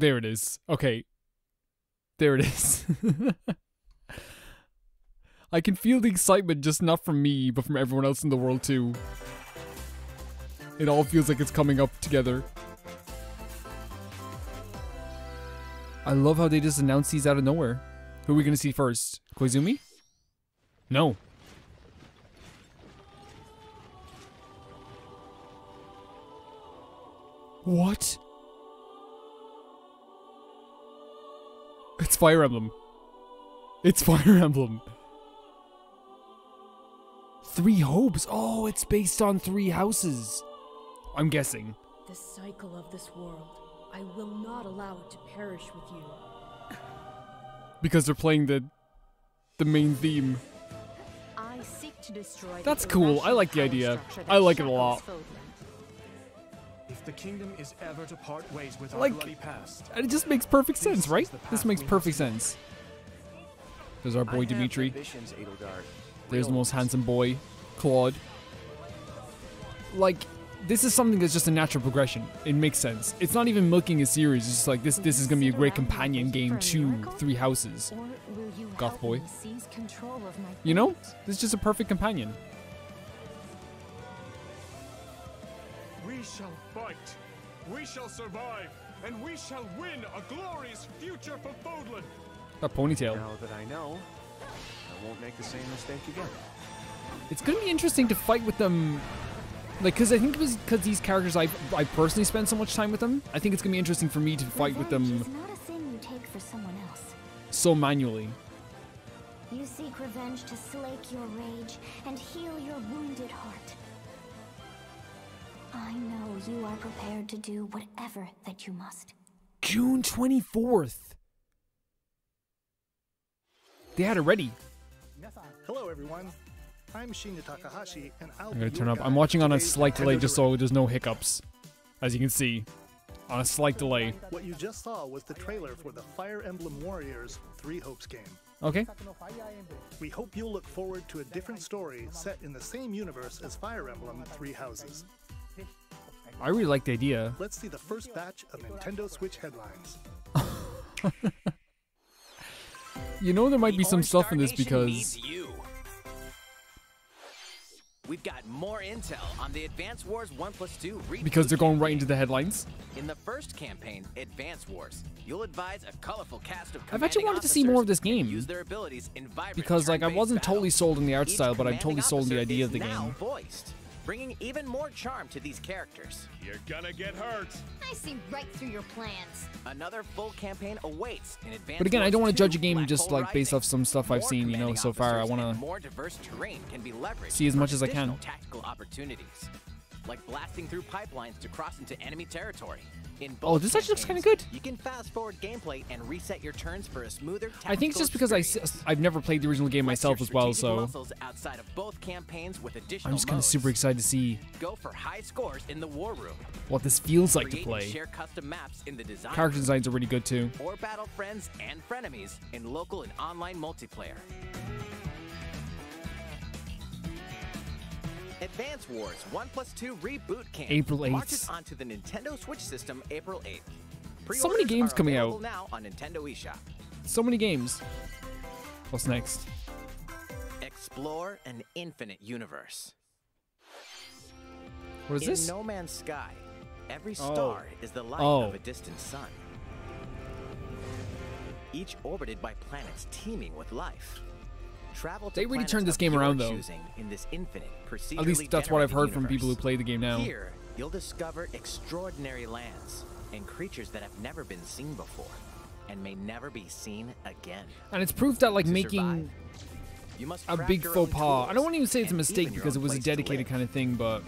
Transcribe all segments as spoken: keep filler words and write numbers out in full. There it is. Okay. There it is. I can feel the excitement, just not from me, but from everyone else in the world too. It all feels like it's coming up together. I love how they just announced these out of nowhere. Who are we gonna see first? Koizumi? No. What? It's Fire Emblem. It's Fire Emblem. Three Hopes? Oh, it's based on Three Houses. I'm guessing. The cycle of this world. I will not allow it to perish with you. Because they're playing the the main theme. I seek to destroy. That's cool. I like the idea. I like it a lot. If the kingdom is ever to part ways with our bloody past. And it just makes perfect sense, right? This makes perfect sense. There's our boy Dimitri. There's the most handsome boy, Claude. Like, this is something that's just a natural progression. It makes sense. It's not even milking a series. It's just like, this This is going to be a great companion game to Three Houses. Goth boy. You know? This is just a perfect companion. We shall fight. We shall survive. And we shall win a glorious future for Fodlan. That ponytail. Now that I know, I won't make the same mistake again. It's going to be interesting to fight with them. Like, because I think it was because these characters, I I personally spend so much time with them. I think it's going to be interesting for me to fight with them. Revenge is not a thing you take for someone else. So manually. You seek revenge to slake your rage and heal your wounded heart. I know you are prepared to do whatever that you must. June twenty-fourth. They had it ready. Hello, everyone. I'm Shinya Takahashi, and I'll I'm gonna turn up. I'm watching on a slight delay just so there's no hiccups. As you can see, on a slight delay. What you just saw was the trailer for the Fire Emblem Warriors Three Hopes game. Okay. We hope you'll look forward to a different story set in the same universe as Fire Emblem Three Houses. I really like the idea. Let's see the first batch of Nintendo Switch headlines. You know there might be some stuff in this because we've got more intel on the Advance Wars one plus two reboot. Because they're going right into the headlines. In the first campaign, Advance Wars, you'll advise a colorful cast of I've actually wanted to see more of this game. Use their abilities in vibrant because like I wasn't battle. totally sold on the art Each style, but I'm totally sold on the idea of the game. Voiced, bringing even more charm to these characters. You're gonna get hurt. I see right through your plans. Another full campaign awaits in Advance Wars. But again, I don't want to judge a game just like based off some stuff I've seen, you know, so far. I want to see as much as I can. Tactical opportunities, like blasting through pipelines to cross into enemy territory. In both oh, this actually looks kind of good. You can fast forward gameplay and reset your turns for a smoother. I think it's just because I I've never played the original game myself as well, so outside of both campaigns with additional I'm just kind of super excited to see go for high scores in the war room. What this feels like to play. Share custom maps in the design. Character designs are really good too. Or battle friends and frenemies in local and online multiplayer. Advance Wars one plus two Reboot Camp April eighth. Marches onto the Nintendo Switch system April eighth. So many games coming out now on Nintendo eShop. So many games. What's next? Explore an infinite universe. What is In this? No Man's Sky. Every star oh. is the light oh. of a distant sun. Each orbited by planets teeming with life. Travel they really turned this game around though. In this infinite, At least that's what I've heard universe. from people who play the game now. Here, you'll discover extraordinary lands and creatures that have never been seen before and may never be seen again. And it's proof that like to making survive, you must a big faux pas. I don't want to even say it's a mistake because it was a dedicated kind of thing, but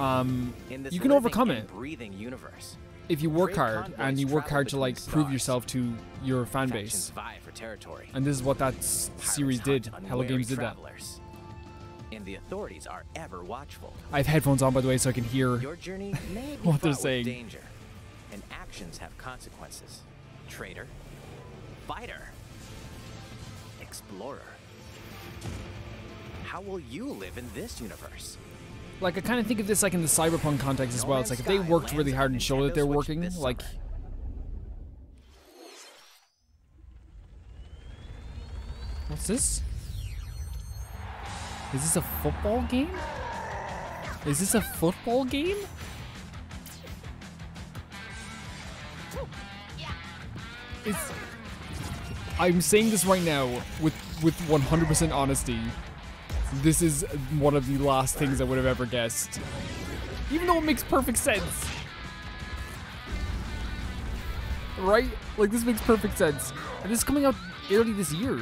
um you can overcome it. Breathing universe. If you work hard and you work hard to like prove yourself to your fan base, and this is what that series did. Hello Games did that. And the authorities are ever watchful. I have headphones on, by the way, so I can hear what they're saying. Danger, and actions have consequences. Traitor, fighter, explorer. How will you live in this universe? Like, I kind of think of this, like, in the cyberpunk context as well. It's like, if they worked really hard and showed that they're working, like, What's this? Is this a football game? Is this a football game? It's... I'm saying this right now with with one hundred percent honesty. This is one of the last things I would have ever guessed. Even though it makes perfect sense. Right? Like, this makes perfect sense. And this is coming out early this year.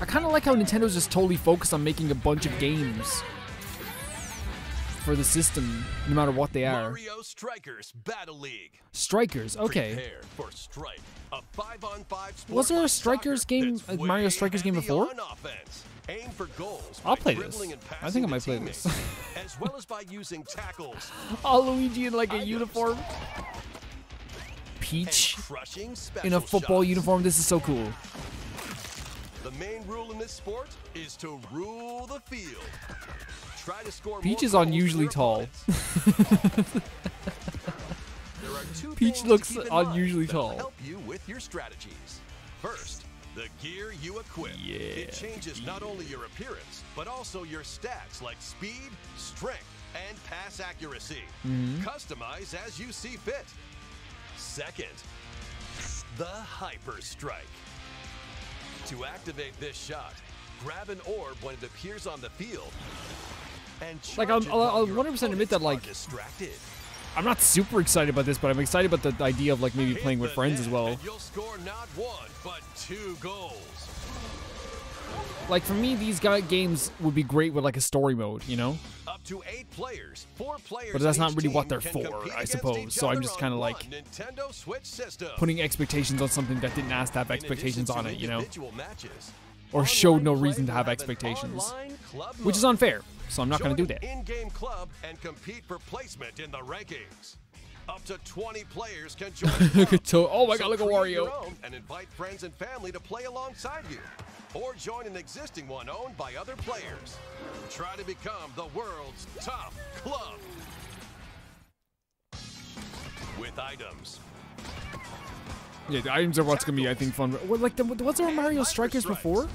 I kind of like how Nintendo's just totally focused on making a bunch of games for the system, no matter what they are. Mario Strikers Battle League. Strikers, okay. For strike, a five on five sport. Was there a Strikers game, a Mario Strikers game before? Aim for goals. I'll play this. I think I might play this. As well as by using tackles. Oh, Luigi in like a I uniform. Peach in a football shots. uniform. This is so cool. The main rule in this sport is to rule the field. Try to score Peach is unusually tall. There are two Peach looks unusually tall. Help you with your strategies. First, the gear you equip. Yeah, it changes not only your appearance, but also your stats like speed, strength, and pass accuracy. Mm-hmm. Customize as you see fit. Second, the Hyper Strike. To activate this shot, grab an orb when it appears on the field. And like, I'll one hundred percent admit that, like, distracted. I'm not super excited about this, but I'm excited about the idea of, like, maybe Hit playing with friends as well. You'll score not one, but two goals. Like, for me, these guy games would be great with, like, a story mode, you know? Up to eight players, four players but that's not really what they're for, I suppose. So I'm just kind of, like, Nintendo Switch system. Putting expectations on something that didn't ask to have expectations on it, you know? Matches, or showed no reason to have expectations. Which is unfair. So I'm not going to do that. In-game club and compete for placement in the rankings. Up to twenty players can join. Look at to oh my so god, look at Wario. And invite friends and family to play alongside you, or join an existing one owned by other players. Try to become the world's top club with items. Yeah, the items are what's gonna be, I think, fun. Well, like, the, was there a Mario Strikers before?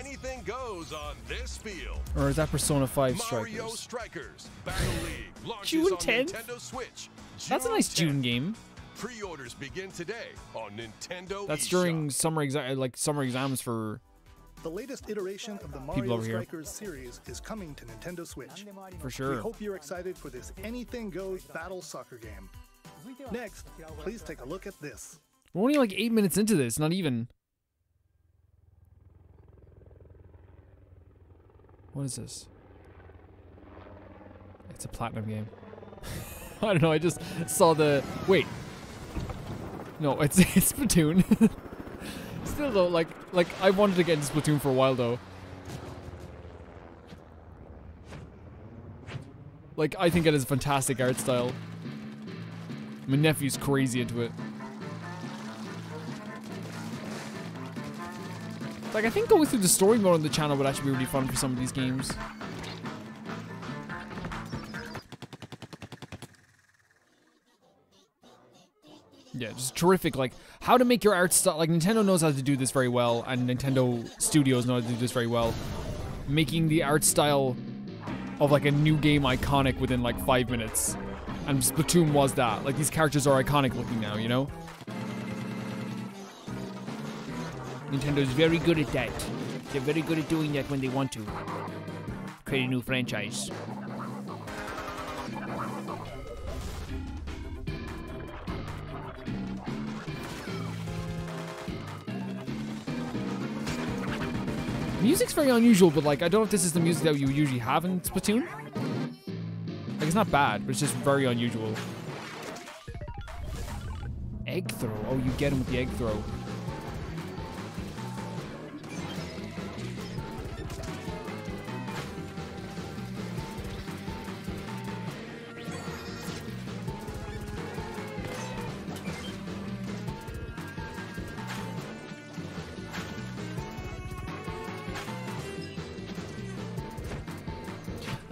Anything goes on this field. Or is that Persona five Strikers? Mario Strikers Battle League launches on Nintendo Switch. That's a nice June game. Pre-orders begin today on Nintendo. That's during summer exam, like summer exams for the latest iteration of the Mario Strikers series is coming to Nintendo Switch. For sure. We hope you're excited for this anything goes battle soccer game. Next, please take a look at this. We're only like eight minutes into this, not even. What is this? It's a platinum game. I don't know, I just saw the... Wait. No, it's, it's Splatoon. Still though, like, like I wanted to get into Splatoon for a while though. Like, I think it is a fantastic art style. My nephew's crazy into it. Like, I think going through the story mode on the channel would actually be really fun for some of these games. Yeah, just terrific. Like, how to make your art style. Like, Nintendo knows how to do this very well, and Nintendo Studios know how to do this very well. Making the art style of, like, a new game iconic within, like, five minutes. And Splatoon was that. Like, these characters are iconic looking now, you know? Nintendo's very good at that. They're very good at doing that when they want to. Create a new franchise. Music's very unusual, but like, I don't know if this is the music that you usually have in Splatoon. Like, it's not bad, but it's just very unusual. Egg throw. Oh, you get him with the egg throw.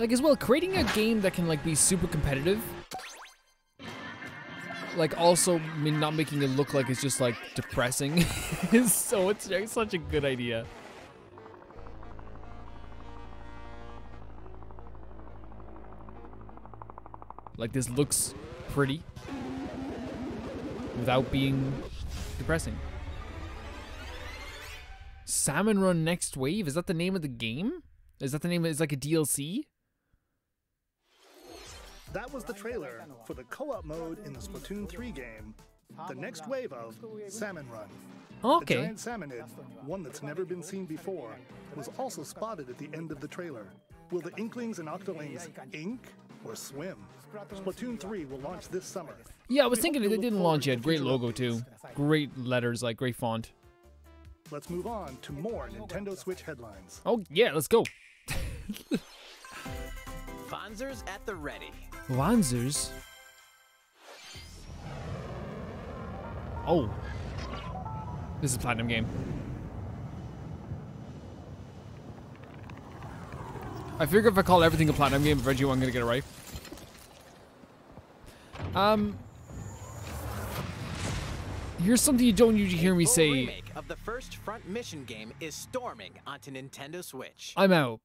Like, as well, creating a game that can, like, be super competitive like also not making it look like it's just like depressing. So it's such a good idea. Like this looks pretty without being depressing. Salmon Run Next Wave, is that the name of the game? Is that the name? Is like a D L C? That was the trailer for the co-op mode in the Splatoon three game, the next wave of Salmon Run. Okay. The giant salmonid, one that's never been seen before, was also spotted at the end of the trailer. Will the Inklings and Octolings ink or swim? Splatoon three will launch this summer. Yeah, I was thinking it didn't launch yet. Great logo too. Great letters, like great font. Let's move on to more Nintendo Switch headlines. Oh yeah, let's go. Wanzers at the ready. Wanzers? Oh. This is a platinum game. I figure if I call everything a platinum game, Reggie, I'm gonna get it right. Um. Here's something you don't usually hear me say. The remake of the first Front Mission game is storming onto Nintendo Switch. I'm out.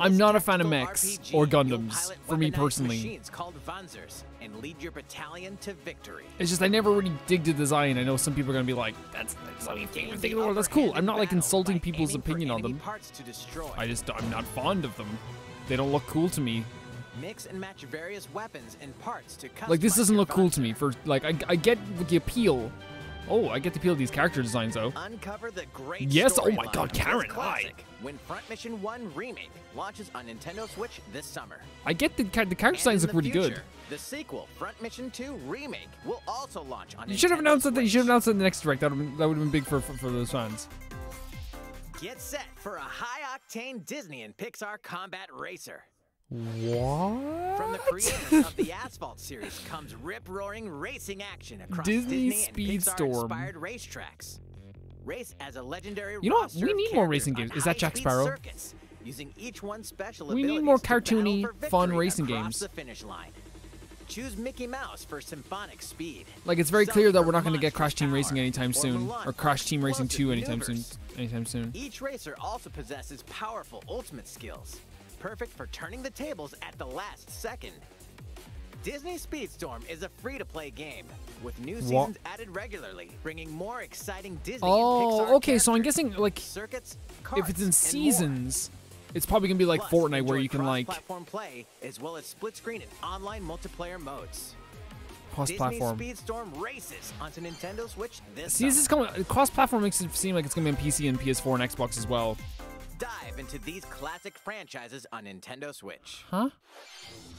I'm not a fan of mechs R P G, or Gundams, for me personally. Called Wanzers and lead your battalion to victory. It's just I never really dig the design. I know some people are going to be like, that's that's, that's, that's, the the that's cool. I'm not like insulting people's opinion on them. I just, I'm not fond of them. They don't look cool to me. Mix and match various weapons and parts to customize. Like this doesn't look cool to me. For like, I, I get the appeal. Oh, I get to peel these character designs though. Uncover the great yes, oh my god, Karen, hi. When Front Mission one Remake launches on Nintendo Switch this summer. I get the, the character designs look pretty good. The sequel, Front Mission two Remake, will also launch on Nintendo Switch. You should have announced that. You should have announced it in the next direct. That would have been big for, for for those fans. Get set for a high-octane Disney and Pixar combat racer. What? From the creators of the Asphalt series comes rip-roaring racing action across Disney, Disney Speedstorm-inspired racetracks. Race as a legendary. You know what? We need more racing games. Is that Jack Sparrow? Circus, using each one's special we need more cartoony, fun racing games. The finish line. Choose Mickey Mouse for symphonic speed. Like it's very clear that we're not going to get Crash Team Racing anytime soon, or Crash Team Racing two anytime soon. Anytime soon. Each racer also possesses powerful ultimate skills. Perfect for turning the tables at the last second. Disney Speedstorm is a free-to-play game with new seasons what? added regularly, bringing more exciting Disney oh, and Pixar okay, so I'm guessing like circuits, carts, if it's in seasons, it's probably gonna be like Plus, Fortnite where you can like platform play as well as split-screen and online multiplayer modes. Cross-platform. Disney Speedstorm races onto Nintendo Switch this. See, this is coming. Cross-platform makes it seem like it's gonna be on P C and P S four and Xbox as well. Dive into these classic franchises on Nintendo Switch. Huh?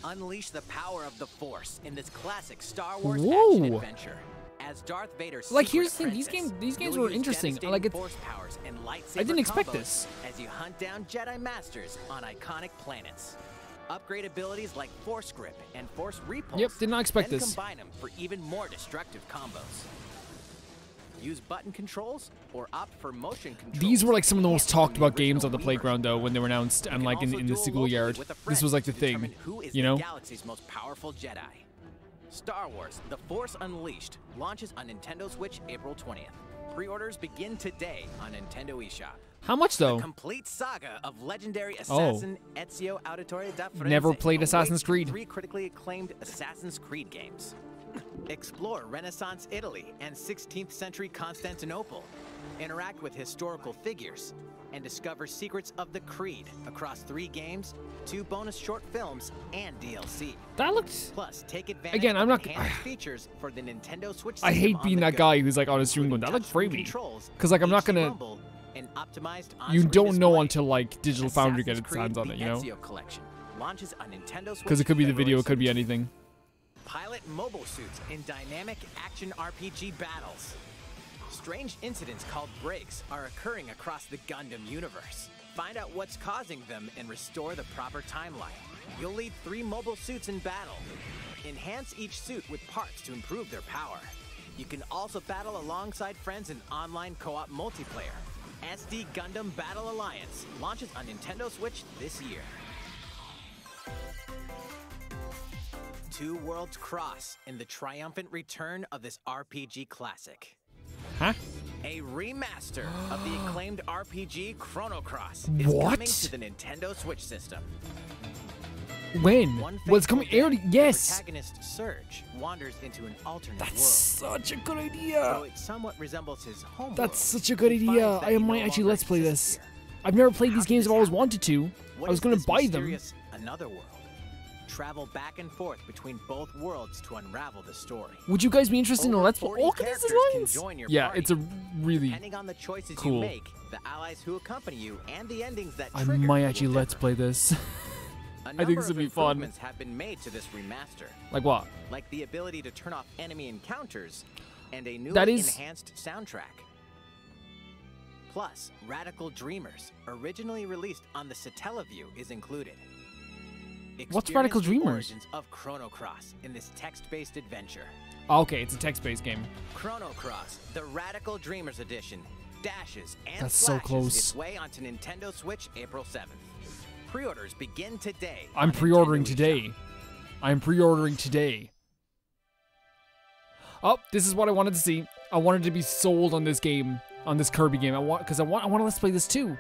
Unleash the power of the Force in this classic Star Wars Whoa. action adventure. As Darth Vader. Like here's the thing, these games these games were interesting. Like it's force powers and lightsaber I didn't expect this. As you hunt down Jedi Masters on iconic planets. Upgrade abilities like Force Grip and Force Repulse. Yep, did not expect this. Combine them for even more destructive combos. Use button controls or opt for motion controls. These were like some of the most talked about games on the playground though when they were announced, and like in, in the school yard this was like the thing, you know. Galaxy's most powerful Jedi. Star Wars The Force Unleashed launches on Nintendo Switch April twentieth. Pre-orders begin today on Nintendo eShop. How much though? The complete saga of legendary assassin oh. Ezio Auditore da Firenze. Never played Assassin's Creed. Three critically acclaimed Assassin's Creed games. Explore Renaissance Italy and sixteenth century Constantinople. Interact with historical figures and discover secrets of the Creed across three games, two bonus short films, and D L C. That looks. Plus, take advantage Again, I'm not. of enhanced features for the Nintendo Switch. I hate being that guy who's like on a stream going, that looks freaky. Because like I'm not gonna. You don't know until like Digital Foundry gets its hands on it, you know. Because it could be the video, it could be anything. Pilot mobile suits in dynamic action R P G battles. Strange incidents called breaks are occurring across the Gundam universe. Find out what's causing them and restore the proper timeline. You'll lead three mobile suits in battle. Enhance each suit with parts to improve their power. You can also battle alongside friends in online co-op multiplayer. S D Gundam Battle Alliance launches on Nintendo Switch this year. two worlds cross in the triumphant return of this R P G classic. Huh? A remaster of the acclaimed R P G Chrono Cross is what? coming to the Nintendo Switch system. When? Well, it's coming early. Yes. Protagonist Surge wanders into an alternate That's world. Such a good idea. Though it somewhat resembles his home That's world, such a good idea. I might actually let's play this. Here. I've never played How these games. I've always wanted to. What I was going to buy them. Another world. Travel back and forth between both worlds to unravel the story. Would you guys be interested Over in a let's play? All kinds of designs. Yeah, party. It's a really Depending on the choices cool. You make, the allies who accompany you and the endings that I might actually let's play this. I think this would be fun. Have been made to this remaster. Like what? Like the ability to turn off enemy encounters and a newly is... enhanced soundtrack. Plus, Radical Dreamers, originally released on the Satellaview, is included. Experience What's Radical Dreamers? Of Chrono Cross in this text-based adventure. Oh, okay, it's a text-based game. Chrono Cross, the Radical Dreamers edition, dashes and That's so close. Its way onto Nintendo Switch April seventh. Pre-orders begin today. I'm pre-ordering today. I'm pre-ordering today. Oh, this is what I wanted to see. I wanted to be sold on this game, on this Kirby game. I want because I want I want to let's play this too.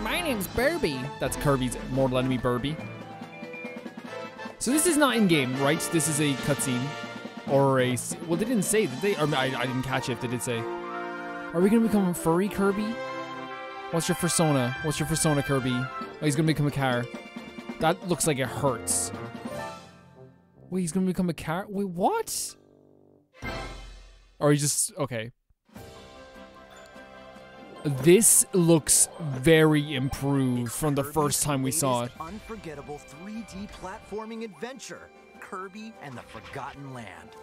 My name's Burby. That's Kirby's mortal enemy, Burby. So this is not in game, right? This is a cutscene, or a well, they didn't say that they. Or I, I didn't catch it. If they did say, are we gonna become a furry Kirby? What's your persona? What's your persona, Kirby? Oh, he's gonna become a car. That looks like it hurts. Wait, he's gonna become a car? Wait, what? Or he's just, okay. This looks very improved from the first time we saw it. Unforgettable three D platforming adventure, Kirby and the Forgotten Land.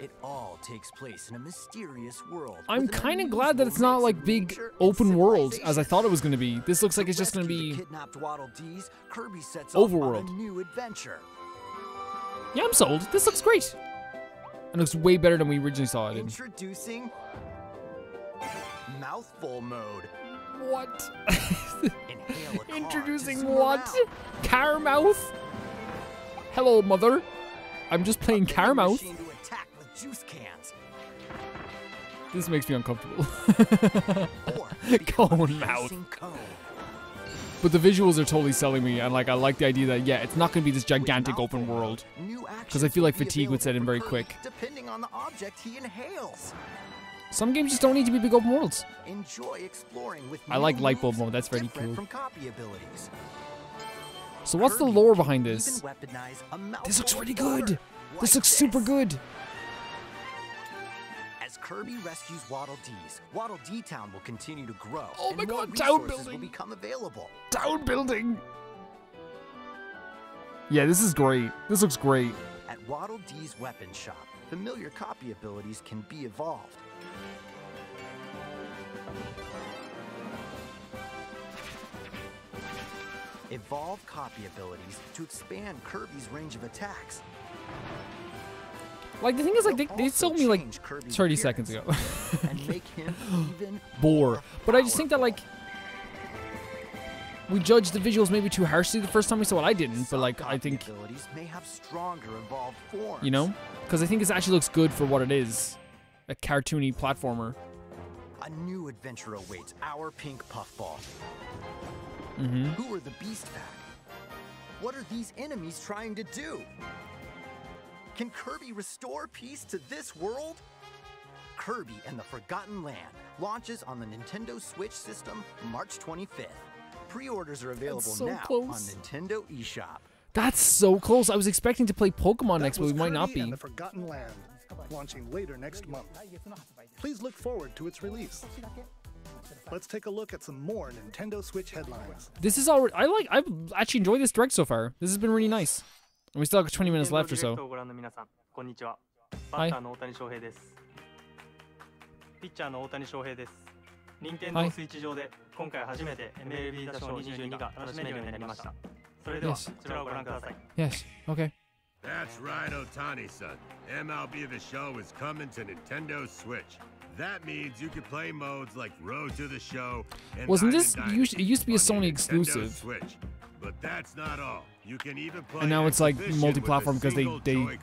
It all takes place in a mysterious world. I'm kind of glad that it's not like big open world as I thought it was going to be. This looks like it's just going to be overworld. Yeah, I'm sold. This looks great. It looks way better than we originally saw it in. Introducing mouthful mode. What? Introducing what? Carmouth? Hello, mother. I'm just playing Carmouth. Juice cans. This makes me uncomfortable. Cone mouth. But the visuals are totally selling me, and like I like the idea that yeah, it's not going to be this gigantic open world, because I feel like fatigue would set in very quick. Depending on the object he inhales. Some games just don't need to be big open worlds. Enjoy exploring with. I like light bulb mode. That's very cool. So what's the lore behind this? This looks really good. This looks super good. Kirby rescues Waddle Dees. Waddle Dee Town will continue to grow. Oh my god, town building! Will become available. Town building! Yeah, this is great. This looks great. At Waddle Dee's weapon shop, familiar copy abilities can be evolved. Evolve copy abilities to expand Kirby's range of attacks. Like the thing is, like they, they sold me like thirty seconds ago. Bore, but I just think that like we judged the visuals maybe too harshly the first time we saw it. I didn't, but like I think, you know, because I think this actually looks good for what it is—a cartoony platformer. A new adventure awaits our pink puffball. Mm-hmm. Who are the beast pack? What are these enemies trying to do? Can Kirby restore peace to this world? Kirby and the Forgotten Land launches on the Nintendo Switch system March twenty-fifth. Pre-orders are available so now close. on Nintendo eShop. That's so close. I was expecting to play Pokemon that next, but we Kirby might not be. And the Forgotten Land, launching later next month. Please look forward to its release. Let's take a look at some more Nintendo Switch headlines. This is already. I like. I've actually enjoyed this direct so far. This has been really nice. And we still have twenty minutes left or so. Hi. Yes. Yes. Okay. That's right, Otani-san. M L B The Show is coming to Nintendo Switch. That means you can play modes like Road to the Show. And Wasn't this used? It used to be a Sony exclusive. But that's not all. You can even play. And now it's like multi-platform because they they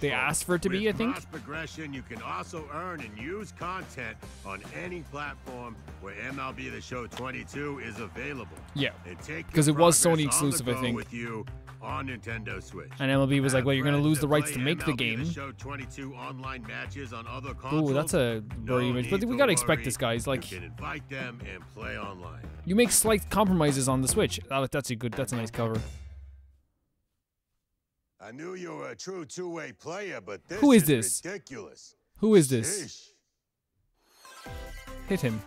they asked for it to be, I think. With progression, you can also earn and use content on any platform where M L B The Show twenty-two is available. Yeah, because it was Sony exclusive, I think. With you on Nintendo Switch. And M L B was like, well, you're going to lose the rights to make the game. Ooh, that's a blurry image, but we got to expect this, guys. Like, you can invite them and play online. You make slight compromises on the Switch. Oh, that's a good, that's a nice cover. I knew you were a true two-way player, but this Who is, is this? Ridiculous. Who is this? Sheesh. Hit him.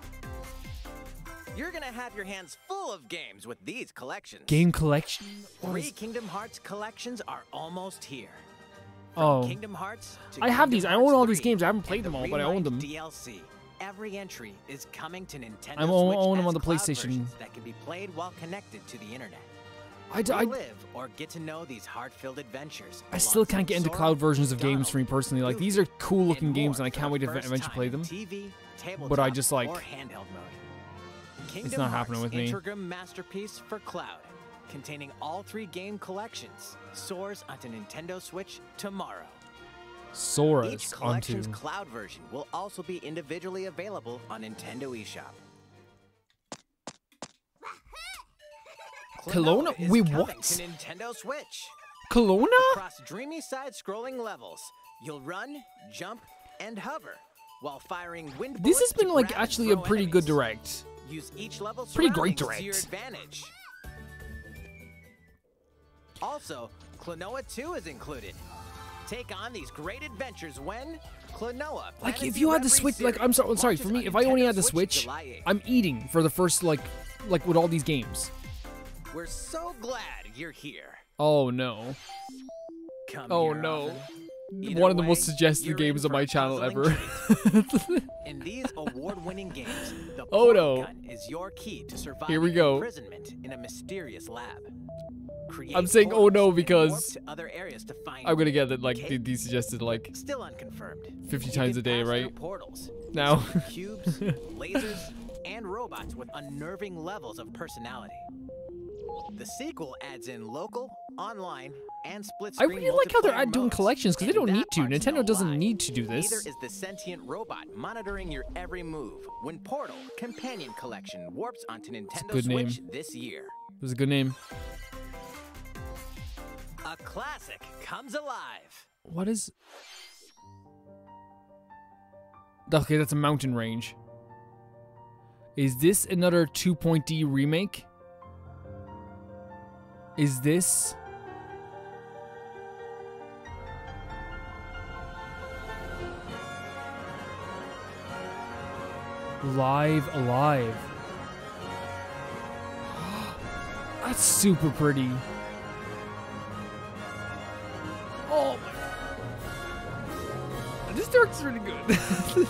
You're gonna have your hands full of games with these collections. Game collection? Three Kingdom Hearts collections are almost here. From oh, Kingdom Hearts. To I Kingdom have these. Hearts I own all these games. I haven't played them all, but I own them. D L C. Every entry is coming to Nintendo. I own them on the PlayStation. That can be played while connected to the internet. I, I, live or get to know these heart-filled adventures. I still can't get into cloud versions of games for me personally. Like, these are cool-looking games, and I can't wait to eventually play them. T V, but I just like. Handheld mode. Kingdom it's not happening with me. Masterpiece for Cloud, containing all three game collections, soars onto Nintendo Switch tomorrow. Soars Each collection's onto. Cloud version will also be individually available on Nintendo eShop. Klonoa? Klonoa? Wait, what? To Nintendo Switch. Klonoa? Across dreamy side-scrolling levels, you'll run, jump, and hover while firing wind. This has been like actually a pretty enemies. good direct. Use each level pretty great direct. To your advantage. Also, Klonoa two is included. Take on these great adventures when Klonoa. Like, if you had the Switch, like I'm sorry, sorry for me, if I only had the Switch, I'm eating for the first like, like with all these games. We're so glad you're here. Oh no. Come oh no. Either One of the way, most suggested games on my channel ever. In these award-winning games, the oh, no. gun is your key to survive Here we go. imprisonment in a mysterious lab. Create I'm saying oh no because other areas to find I'm gonna get that like the, the suggested like still unconfirmed. fifty times a day, right? Portals, now cubes, lasers, and robots with unnerving levels of personality. The sequel adds in local, online, and split-screen. I really like how they're doing collections because they don't need to. Nintendo doesn't need to do this. Neither is the sentient robot monitoring your every move when Portal Companion Collection warps onto Nintendo Switch this year. It was a good name. A classic comes alive. What is? Okay, that's a mountain range. Is this another two point D remake? Is this? Live Alive. That's super pretty. Oh my. This dark's really good.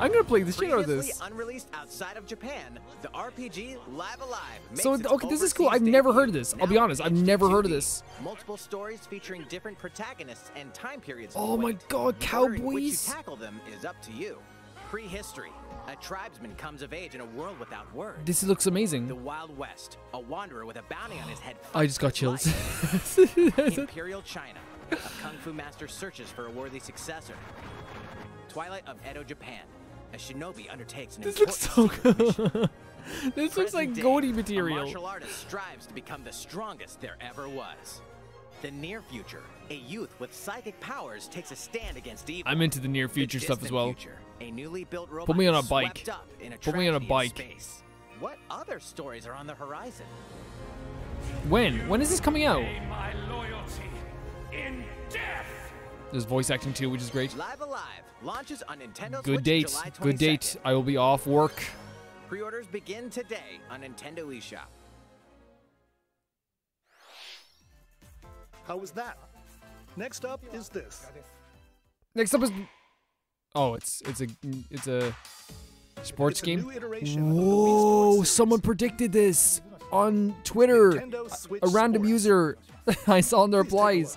I'm gonna play the shit out of this. Unreleased outside of Japan, the R P G Live Alive. So okay, this is cool. I've never heard of this. I'll be honest, I've never heard of this. Multiple stories featuring different protagonists and time periods. Oh my god, cowboys! Whether you tackle them is up to you. Prehistory. A tribesman comes of age in a world without words. This looks amazing. The Wild West. A wanderer with a bounty on his head. I just got chills. Imperial China. A kung fu master searches for a worthy successor. Twilight of Edo, Japan. A shinobi undertakes an this looks so good. This Present looks like goatee material. A martial artist strives to become the strongest there ever was. The near future. A youth with psychic powers takes a stand against evil. I'm into the near future the stuff as well. Future, a newly built robot Put me on a bike. A Put me on a bike. Space. What other stories are on the horizon? When? When is this coming out? My loyalty in death. There's voice acting too, which is great. Live Alive launches on Nintendo Good Switch date. July twenty-second. Good date. I will be off work. Pre-orders begin today on Nintendo eShop. How was that? Next up is this. Next up is Oh, it's it's a it's a sports it's a game. Whoa, someone predicted this on Twitter. A, a random sports. user I saw in the replies.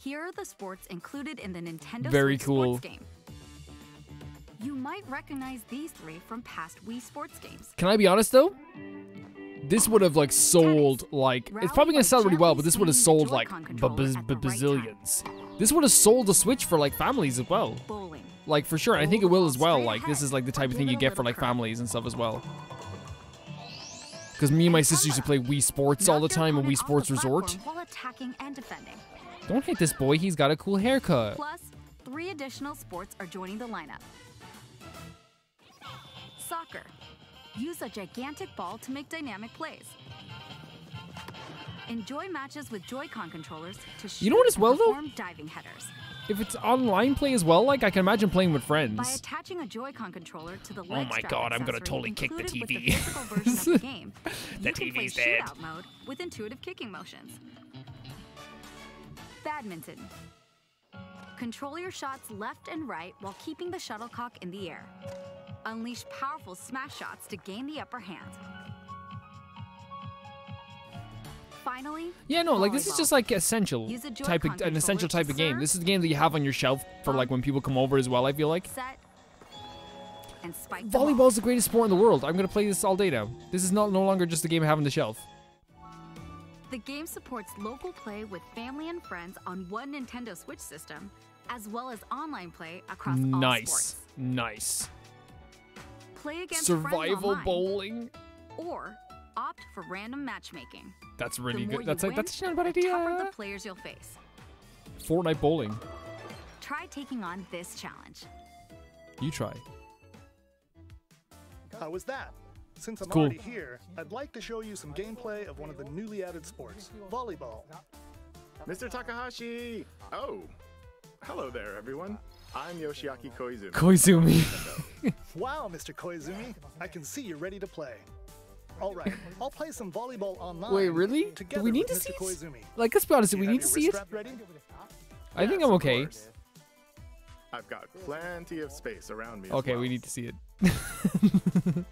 Here are the sports included in the Nintendo Very Switch cool. sports game. You might recognize these three from past Wii Sports games. Can I be honest though? This would have like sold like, it's probably gonna sell really well, but this would have sold like bazillions. This would have sold the Switch for like families as well. Like for sure, I think it will as well. Like this is like the type of thing you get for like families and stuff as well. Because me and my sister used to play Wii Sports all the time in Wii Sports Resort. Don't hit this boy, he's got a cool haircut. Plus, three additional sports are joining the lineup. Soccer. Use a gigantic ball to make dynamic plays. Enjoy matches with Joy-Con controllers to shoot, you know what, as well though? Diving headers. If it's online play as well, like I can imagine playing with friends. By attaching a Joy-Con controller to the leg, oh my god, I'm gonna totally kick the T V. The, the, game, the T V's dead. Shootout mode with intuitive kicking motions. Badminton. Control your shots left and right while keeping the shuttlecock in the air. Unleash powerful smash shots to gain the upper hand. Finally, yeah, no, like volleyball. This is just like essential type of, an essential type of game. This is the game that you have on your shelf for like when people come over as well, I feel like. Set and spike. Volleyball is the greatest sport in the world. I'm going to play this all day now. This is not no longer just a game I have on the shelf. The game supports local play with family and friends on one Nintendo Switch system, as well as online play across nice. all sports. Nice. Play against survival online, bowling or opt for random matchmaking. That's really good. That's like win, that's not a bad idea. Cover the players you'll face. Fortnite bowling. Try taking on this challenge. You try. How was that? Since I'm cool. already here, I'd like to show you some gameplay of one of the newly added sports, volleyball. Mister Takahashi. Oh, hello there, everyone. I'm Yoshiaki Koizumi. Koizumi. Wow, Mister Koizumi, I can see you're ready to play. All right, I'll play some volleyball online. Wait, really? Do we need to see it? Like, let's be honest, do we need to see it? I think I'm okay. I've got plenty of space around me. Okay, we need to see it.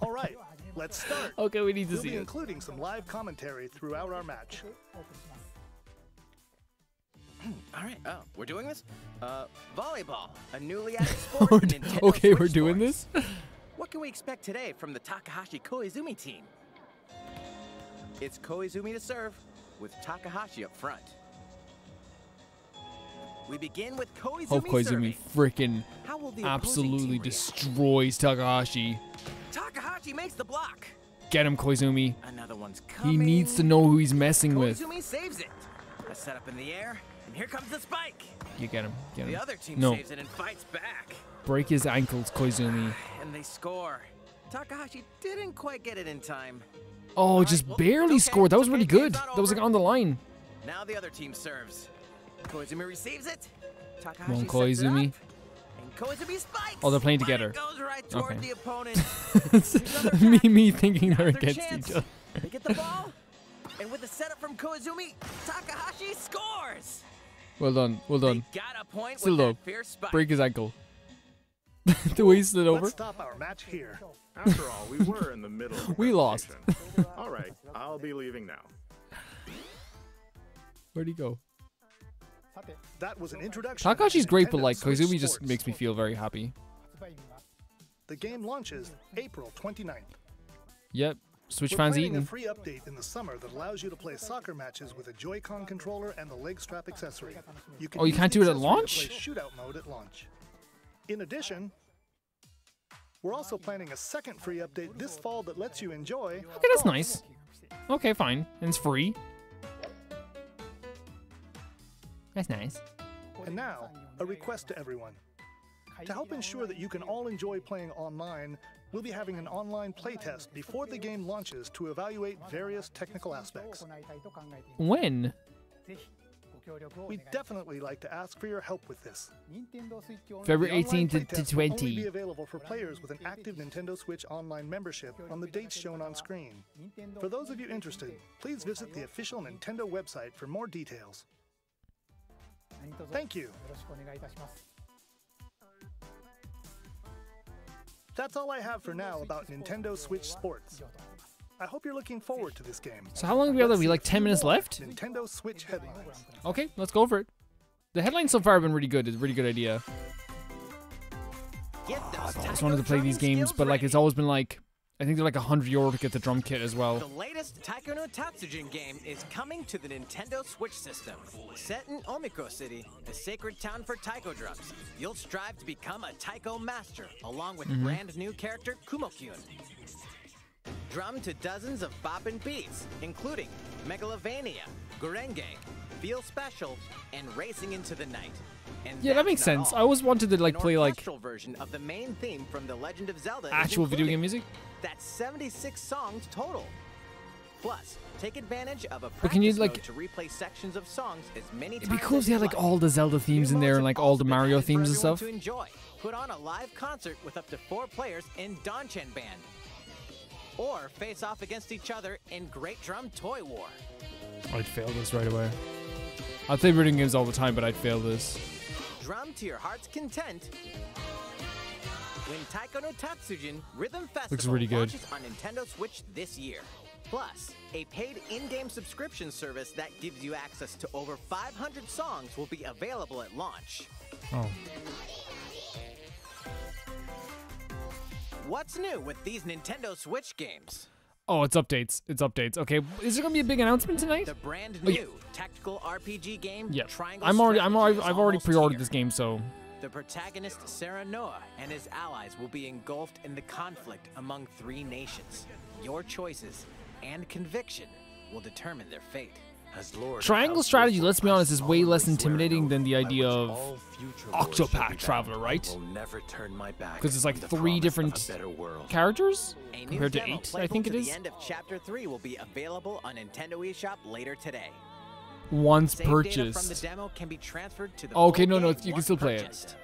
All right, let's start. Okay, we need to see it. We'll be including some live commentary throughout our match. All right. Oh, we're doing this? Uh, volleyball, a newly added sport. Nintendo okay, Switch we're doing sports. This? What can we expect today from the Takahashi Koizumi team? It's Koizumi to serve, with Takahashi up front. We begin with Koizumi. Oh, Koizumi freaking absolutely destroys Takahashi. Takahashi makes the block. Get him, Koizumi. Another one's coming. He needs to know who he's messing Koizumi with. Koizumi saves it. A setup in the air. And here comes the spike. You get him. Get him. The other team no. saves it and fights back. Break his ankles, Koizumi. And they score. Takahashi didn't quite get it in time. Oh, just right, well, barely okay. scored. That was really good. That was like on the line. Now the other team serves. Koizumi receives it. Takahashi Come on, Koizumi. Koizumi spikes. Oh, they're playing together. Goes right toward okay. the opponent. me, me thinking they're against chance. each other. They get the ball. And with a setup from Koizumi, Takahashi scores. Well done, well done. Got a point. Still low. Break his ankle. The way he slid over. Let's stop our match here. After all, we were in the middle. We lost. All right, I'll be leaving now. Where'd he go? That was an introduction. Takahashi's great, but like Koizumi just makes me feel very happy. The game launches April twenty-ninth. Yep. Switch fans eating. We're planning a free update in the summer that allows you to play soccer matches with a Joy-Con controller and the leg strap accessory. You can oh, you can't do it at launch? Shootout mode at launch. In addition, we're also planning a second free update this fall that lets you enjoy. Okay, that's nice. Okay, fine. And it's free. That's nice. And now, a request to everyone. To help ensure that you can all enjoy playing online, we'll be having an online playtest before the game launches to evaluate various technical aspects. When? We'd definitely like to ask for your help with this. February eighteenth to twentieth. Will be available for players with an active Nintendo Switch Online membership on the dates shown on screen. For those of you interested, please visit the official Nintendo website for more details. Thank you. That's all I have for now about Nintendo Switch Sports. I hope you're looking forward to this game. So how long do we have left? We like ten minutes left? Nintendo Switch headlines. Okay, let's go over it. The headlines so far have been really good. It's a really good idea. I've always wanted to play these games, but like it's always been like, I think they're like one hundred euro to get the drum kit as well. The latest Taiko no Tatsujin game is coming to the Nintendo Switch system. Set in Omiko City, the sacred town for taiko drums, you'll strive to become a taiko master, along with mm-hmm. brand new character Kumokyun. Drum to dozens of boppin' beats, including Megalovania, Gurenge, Feel Special, and Racing into the Night. And yeah, that makes sense. All. I always wanted to like An play like version of the main theme from The Legend of Zelda actual video game music. That's seventy-six songs total. Plus, take advantage of a but can you like to replay sections of songs as many it'd times. Be cool if they had like all the Zelda themes in there and like all the Mario themes and stuff. To enjoy. Put on a live concert with up to four players in Donchen Band, or face off against each other in Great Drum Toy War. I'd fail this right away. I play rhythm games all the time, but I'd fail this. Drum to your heart's content. When Taiko no Tatsujin Rhythm Festival looks really good on Nintendo Switch this year. Plus, a paid in-game subscription service that gives you access to over five hundred songs will be available at launch. Oh. What's new with these Nintendo Switch games? Oh, it's updates. It's updates. Okay, is there gonna be a big announcement tonight? The brand new oh, yeah. tactical R P G game. Yeah, Triangle I'm already. I'm already. I've already pre-ordered this game, so. The protagonist Sarah Noah and his allies will be engulfed in the conflict among three nations. Your choices and conviction will determine their fate. As Lord Triangle Strategy, let's be honest, is way less intimidating than the idea of Octopath Traveler, right? Because it's like three different characters compared to eight, I think it is. The end of chapter three will be available on Nintendo eShop later today. Once purchased. Okay, no, no, you can still play it.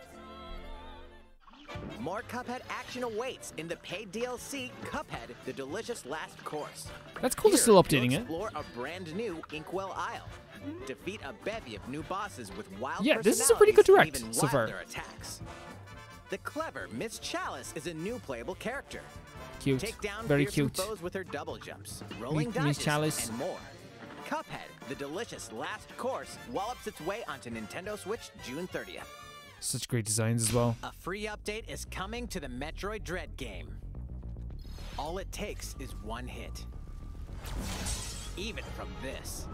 More Cuphead action awaits in the paid D L C Cuphead, the Delicious Last Course. That's cool, they're still updating it. Explore a brand new Inkwell Isle. Defeat a bevy of new bosses with wild yeah, this is a pretty good direct so far. Attacks. The clever Miss Chalice is a new playable character. Cute. Take down Very cute. Foes with her double jumps, rolling Miss Chalice and more. Cuphead, the Delicious Last Course wallops its way onto Nintendo Switch June thirtieth. Such great designs as well. A free update is coming to the Metroid Dread game. All it takes is one hit. Even from this.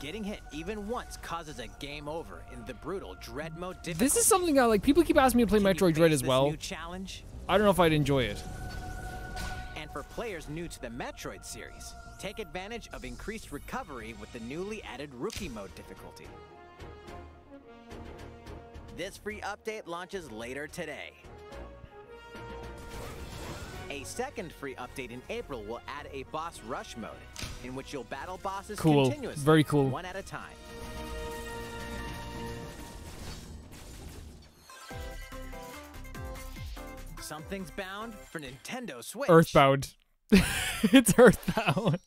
Getting hit even once causes a game over in the brutal Dread mode difficulty. This is something I like. People keep asking me to play Can Metroid Dread as well. New challenge? I don't know if I'd enjoy it. And for players new to the Metroid series, take advantage of increased recovery with the newly added Rookie mode difficulty. This free update launches later today. A second free update in April will add a boss rush mode, in which you'll battle bosses cool. continuously, Very cool. one at a time. Something's bound for Nintendo Switch. Earthbound. It's Earthbound.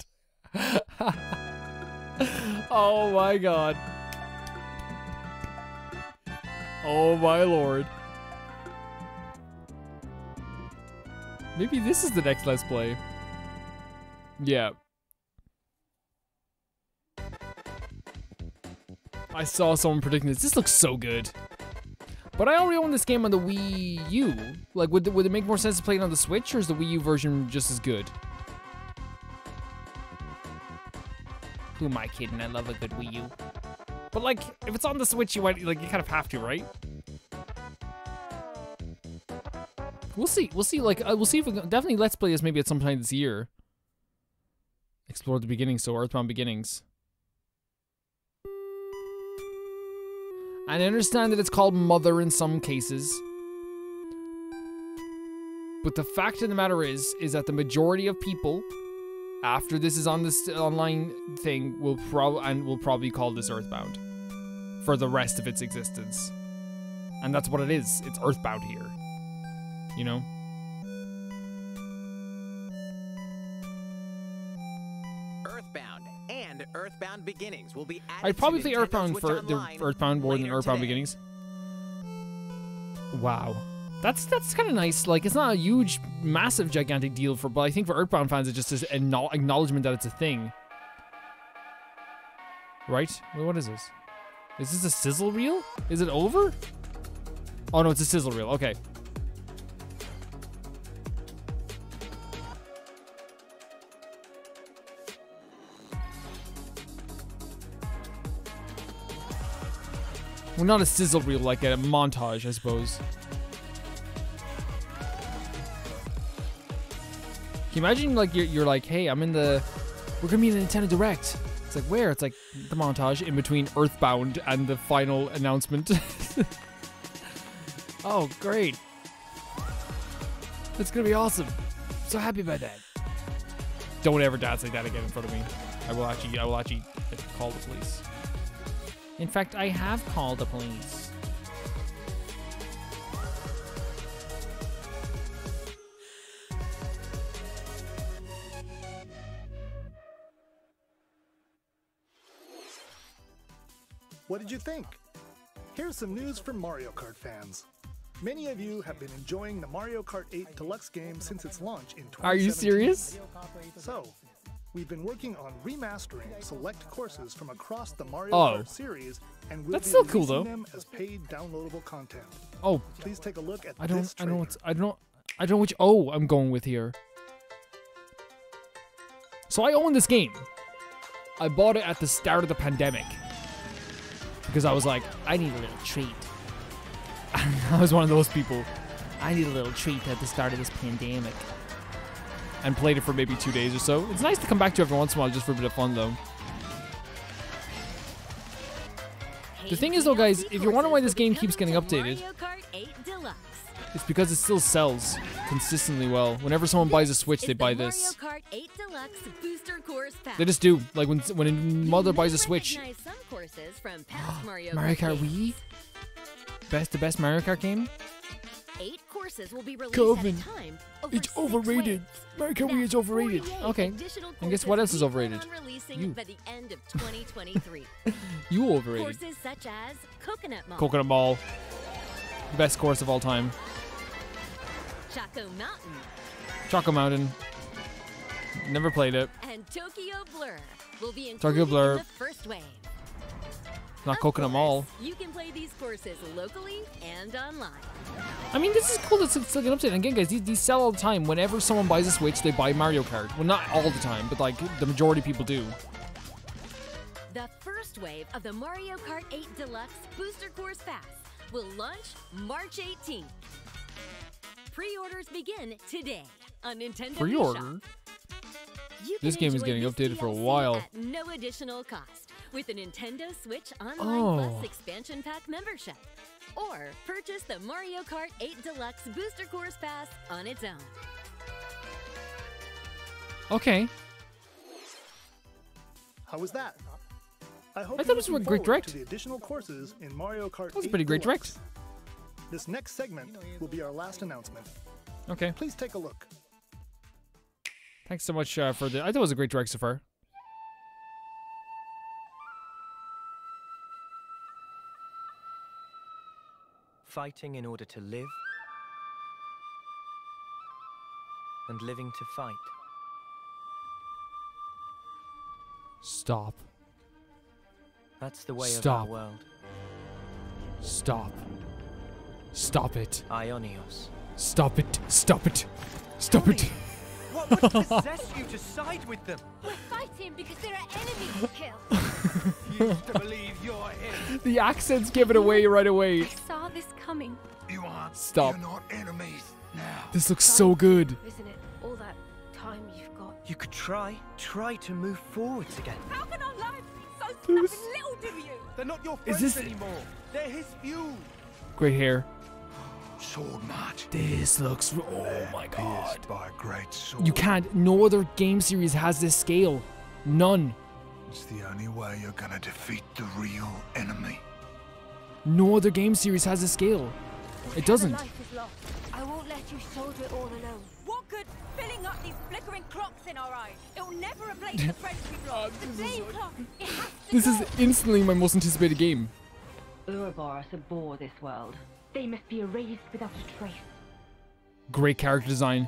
Oh my god. Oh my lord. Maybe this is the next Let's Play. Yeah. I saw someone predicting this. This looks so good. But I already own this game on the Wii U. Like, would, would it make more sense to play it on the Switch, or is the Wii U version just as good? Who am I kidding? I love a good Wii U. But like, if it's on the Switch, you might like you kind of have to, right? We'll see. We'll see. Like, uh, we'll see if we can, definitely Let's Play this maybe at some time this year. Explore the beginnings, so Earthbound Beginnings. And I understand that it's called Mother in some cases, but the fact of the matter is, is that the majority of people, after this is on this online thing, we'll probably and we'll probably call this Earthbound for the rest of its existence, and that's what it is. It's Earthbound here, you know. Earthbound and Earthbound Beginnings will be. I'd probably play Earthbound for the Earthbound more than Earthbound Beginnings. Wow. That's that's kind of nice. Like, it's not a huge, massive, gigantic deal for, but I think for Earthbound fans, it just is an acknowledgement that it's a thing, right? Wait, what is this? Is this a sizzle reel? Is it over? Oh no, it's a sizzle reel. Okay. Well, not a sizzle reel, like a montage, I suppose. Can you imagine, like, you're, you're like, hey, I'm in the... We're going to be in the Nintendo Direct. It's like, where? It's like the montage in between Earthbound and the final announcement. Oh, great. That's going to be awesome. I'm so happy about that. Don't ever dance like that again in front of me. I will actually, I will actually call the police. In fact, I have called the police. What did you think? Here's some news for Mario Kart fans. Many of you have been enjoying the Mario Kart eight Deluxe game since its launch in twenty seventeen. Are you serious? So, we've been working on remastering select courses from across the Mario oh. Kart series, and we'll That's be releasing cool, though. them as paid downloadable content. Oh, please take a look at I don't, this I don't, I don't, I don't know which O I'm going with here. So I own this game. I bought it at the start of the pandemic because I was like, I need a little treat. I was one of those people. I need a little treat at the start of this pandemic. And played it for maybe two days or so. It's nice to come back to every once in a while just for a bit of fun, though. The thing is, though, guys, if you're wondering why this game keeps getting updated, it's because it still sells consistently well. Whenever someone buys a Switch, they buy this. They just do. Like, when when Mother buys a Switch. Mario Kart Wii? Best to best Mario Kart game? Eight courses will be released Coven. at a time over it's overrated. Mario Kart Wii is overrated. Okay. And guess what else is overrated? You. By the end of twenty twenty-three. You overrated. Courses such as Coconut Mall. Coconut Mall. Best course of all time. Choco Mountain. Choco Mountain. Never played it. And Tokyo Blur will be included Tokyo Blur. in the first wave. Not of Coconut course, Mall. You can play these courses locally and online. I mean, this is cool that it's still an update. And again, guys, these, these sell all the time. Whenever someone buys a Switch, they buy Mario Kart. Well, not all the time, but like the majority of people do. The first wave of the Mario Kart eight Deluxe Booster Course Pass will launch March eighteenth. Pre-orders begin today on Nintendo Pre-order? This game is getting updated D L C for a while. At no additional cost. With a Nintendo Switch Online oh. Plus Expansion Pack membership. Or purchase the Mario Kart eight Deluxe Booster Course Pass on its own. Okay. How was that? I, hope I thought this was a great direct. The additional courses in Mario Kart that was a pretty great direct. This next segment will be our last announcement. Okay. Please take a look. Thanks so much uh, for the... I thought it was a great direct so far. Fighting in order to live, and living to fight. Stop. That's the way Stop. of our world. Stop. Stop it. Ionios. Stop it. Stop it. Stop Tony, it. What would possess you to side with them? We're fighting because there are enemies to kill. Used to believe you're him. The accents give it away right away. I saw this coming. You aren't. Stop. You're not enemies now. This looks so good. Isn't it all that time you've got? You could try, try to move forwards again. How can our lives be so snapping little to you? They're not your friends Is this... anymore. They're his few. Great hair. Sword match. This looks. Oh my god. By great sword. You can't. No other game series has this scale. None. It's the only way you're gonna defeat the real enemy. No other game series has a scale. It doesn't. I won't let you soldier all alone. What good filling up these flickering clocks in our eyes? It will never replace the French clock. The flame clock. It has to This go. is instantly my most anticipated game. Ouroboros abhor this world. They must be erased without a trace. Great character design.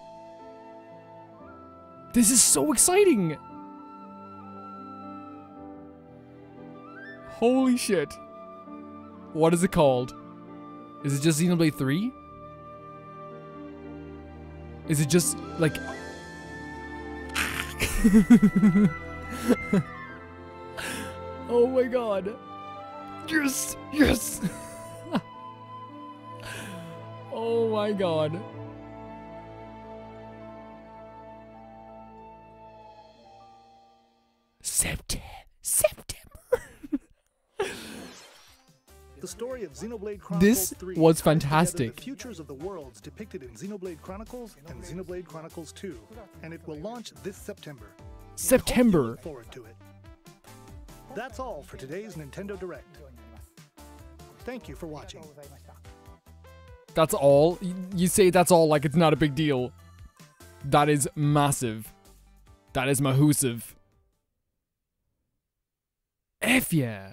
This is so exciting. Holy shit. What is it called? Is it just Xenoblade three? Is it just like... Oh my god. Yes, yes. Oh my god. September. September. The story of Xenoblade Chronicles three. This was fantastic. The futures of the worlds depicted in Xenoblade Chronicles and Xenoblade Chronicles two, and it will launch this September. September. Look forward to it. That's all for today's Nintendo Direct. Thank you for watching. That's all? You say that's all like it's not a big deal. That is massive. That is mahoosive. F yeah.